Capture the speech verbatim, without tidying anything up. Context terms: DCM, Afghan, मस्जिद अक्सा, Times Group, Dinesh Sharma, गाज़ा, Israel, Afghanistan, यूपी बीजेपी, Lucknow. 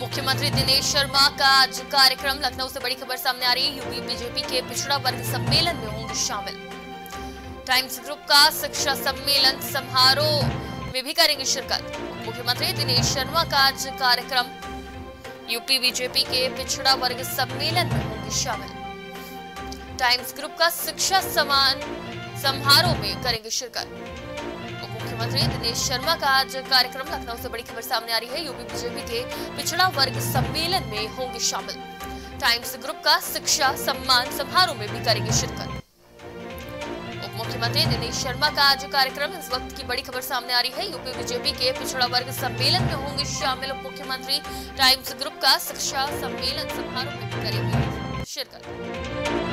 मुख्यमंत्री दिनेश शर्मा का आज कार्यक्रम। लखनऊ से बड़ी खबर सामने आ रही है। यूपी बीजेपी के पिछड़ा वर्ग सम्मेलन में होंगे शामिल। टाइम्स ग्रुप का शिक्षा सम्मेलन समारोह में भी करेंगे शिरकत। मुख्यमंत्री दिनेश शर्मा का आज कार्यक्रम। यूपी बीजेपी के पिछड़ा वर्ग सम्मेलन में होंगे शामिल। टाइम्स ग्रुप का शिक्षा सम्मान समारोह में करेंगे शिरकत। मुख्यमंत्री दिनेश शर्मा का आज कार्यक्रम। लखनऊ से बड़ी खबर सामने आ रही है। यूपी बीजेपी के पिछड़ा वर्ग सम्मेलन में होंगे शामिल। टाइम्स ग्रुप का शिक्षा सम्मान समारोह में भी करेंगे शिरकत। उप मुख्यमंत्री दिनेश शर्मा का आज कार्यक्रम। इस वक्त की बड़ी खबर सामने आ रही है। यूपी बीजेपी के पिछड़ा वर्ग सम्मेलन में होंगे शामिल उप मुख्यमंत्री। टाइम्स ग्रुप का शिक्षा सम्मेलन समारोह में भी करेंगे शिरकत।